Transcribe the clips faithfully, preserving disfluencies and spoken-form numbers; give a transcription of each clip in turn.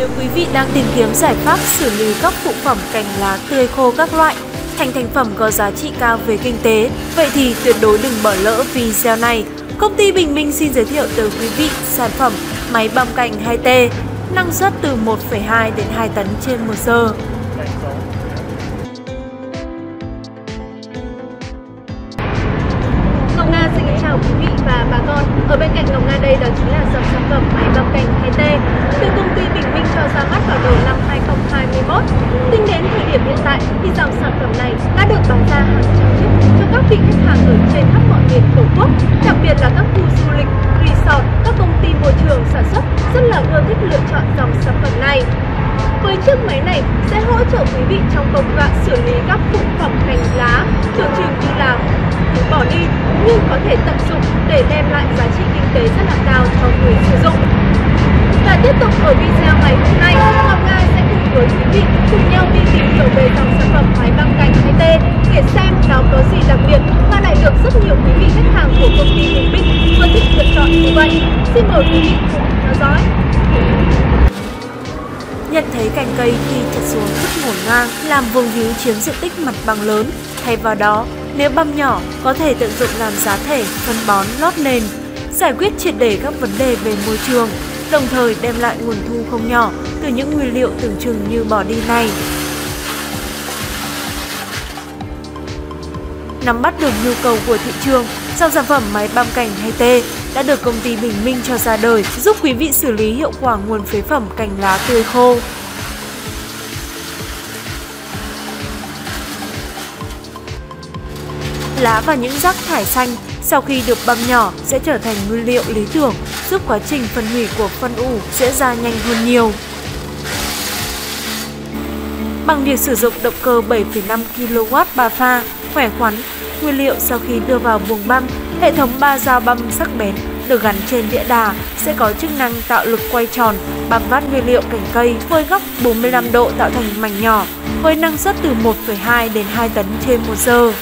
Nếu quý vị đang tìm kiếm giải pháp xử lý các phụ phẩm cành lá tươi khô các loại thành thành phẩm có giá trị cao về kinh tế, vậy thì tuyệt đối đừng bỏ lỡ video này. Công ty Bình Minh xin giới thiệu tới quý vị sản phẩm máy băm cành hai tê, năng suất từ một phẩy hai đến hai tấn trên một giờ. Ngọc Nga xin chào quý vị và bà con. Ở bên cạnh Ngọc Nga đây đó chính là dòng sản phẩm máy băm cành hai tê từ công ty Bình Minh cho ra mắt vào đầu năm hai không hai mốt. Tính đến thời điểm hiện tại thì dòng sản phẩm này đã được bán ra hàng trăm chiếc cho các vị khách hàng ở trên khắp mọi miền Tổ quốc, đặc biệt là các khu du lịch, resort, các công ty môi trường sản xuất rất là ưa thích lựa chọn dòng sản phẩm này. Với chiếc máy này sẽ hỗ trợ quý vị trong công đoạn xử lý các phụ phẩm cành lá tưởng chừng như là bỏ đi, nhưng có thể tận dụng để đem lại giá trị kinh tế rất là cao cho người sử dụng. Và tiếp tục ở video ngày hôm nay, Ngọc Nga sẽ cùng với quý vị cùng nhau đi tìm hiểu về dòng sản phẩm máy băm cành hai tê để xem nó có gì đặc biệt và lại được rất nhiều quý vị khách hàng của công ty Bình Minh ưa thích lựa chọn như vậy. Xin mời quý vị cùng theo dõi. Nhận thấy cành cây khi trượt xuống rất ngổn ngang, làm vuông víu chiếm diện tích mặt bằng lớn. Thay vào đó, nếu băm nhỏ có thể tận dụng làm giá thể, phân bón, lót nền, giải quyết triệt để các vấn đề về môi trường, đồng thời đem lại nguồn thu không nhỏ từ những nguyên liệu tưởng chừng như bỏ đi này. Nắm bắt được nhu cầu của thị trường, dòng sản phẩm máy băm cành hai tê đã được công ty Bình Minh cho ra đời, giúp quý vị xử lý hiệu quả nguồn phế phẩm cành lá tươi khô. Lá và những rác thải xanh sau khi được băm nhỏ sẽ trở thành nguyên liệu lý tưởng, giúp quá trình phân hủy của phân ủ diễn ra nhanh hơn nhiều. Bằng việc sử dụng động cơ bảy phẩy năm ki lô oát ba pha, khỏe khoắn, nguyên liệu sau khi đưa vào buồng băm, hệ thống ba dao băm sắc bén được gắn trên đĩa đà sẽ có chức năng tạo lực quay tròn, băm vát nguyên liệu cành cây với góc bốn mươi lăm độ tạo thành mảnh nhỏ, với năng suất từ một phẩy hai đến hai tấn trên một giờ.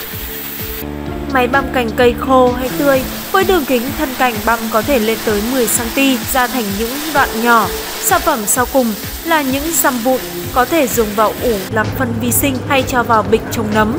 Máy băm cành cây khô hay tươi với đường kính thân cành băm có thể lên tới mười xăng-ti-mét ra thành những đoạn nhỏ. Sản phẩm sau cùng là những dăm vụn có thể dùng vào ủ làm phân vi sinh hay cho vào bịch chống nấm.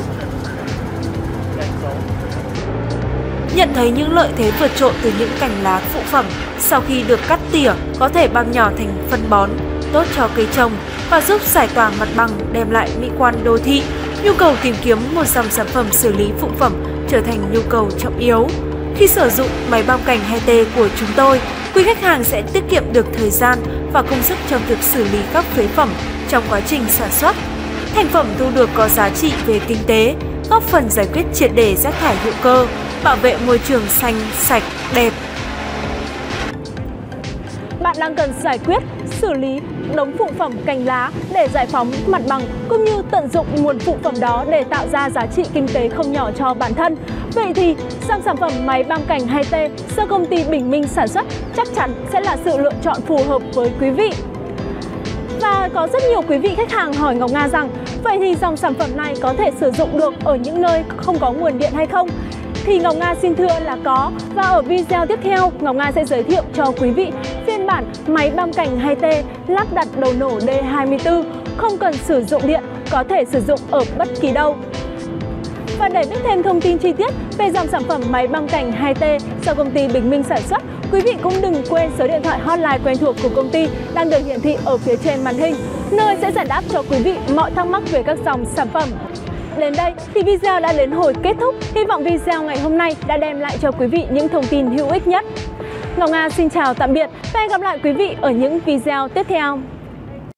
Nhận thấy những lợi thế vượt trội từ những cành lá phụ phẩm, sau khi được cắt tỉa có thể băm nhỏ thành phân bón, tốt cho cây trồng và giúp giải tỏa mặt bằng, đem lại mỹ quan đô thị. Nhu cầu tìm kiếm một dòng sản phẩm xử lý phụ phẩm trở thành nhu cầu trọng yếu. Khi sử dụng máy băm cành hai tê của chúng tôi, quý khách hàng sẽ tiết kiệm được thời gian và công sức trong việc xử lý các phế phẩm trong quá trình sản xuất. Thành phẩm thu được có giá trị về kinh tế, góp phần giải quyết triệt để rác thải hữu cơ, bảo vệ môi trường xanh, sạch, đẹp. Bạn đang cần giải quyết, xử lý đống phụ phẩm cành lá để giải phóng mặt bằng cũng như tận dụng nguồn phụ phẩm đó để tạo ra giá trị kinh tế không nhỏ cho bản thân. Vậy thì dòng sản phẩm máy băm cành hai tê do công ty Bình Minh sản xuất chắc chắn sẽ là sự lựa chọn phù hợp với quý vị. Và có rất nhiều quý vị khách hàng hỏi Ngọc Nga rằng vậy thì dòng sản phẩm này có thể sử dụng được ở những nơi không có nguồn điện hay không? Thì Ngọc Nga xin thưa là có, và ở video tiếp theo Ngọc Nga sẽ giới thiệu cho quý vị phiên bản máy băm cành hai tê lắp đặt đầu nổ D hai mươi tư không cần sử dụng điện, có thể sử dụng ở bất kỳ đâu. Và để biết thêm thông tin chi tiết về dòng sản phẩm máy băm cành hai tê do công ty Bình Minh sản xuất, quý vị cũng đừng quên số điện thoại hotline quen thuộc của công ty đang được hiển thị ở phía trên màn hình, nơi sẽ giải đáp cho quý vị mọi thắc mắc về các dòng sản phẩm. Đến đây thì video đã đến hồi kết thúc. Hy vọng video ngày hôm nay đã đem lại cho quý vị những thông tin hữu ích nhất. Ngọc Nga xin chào tạm biệt và hẹn gặp lại quý vị ở những video tiếp theo.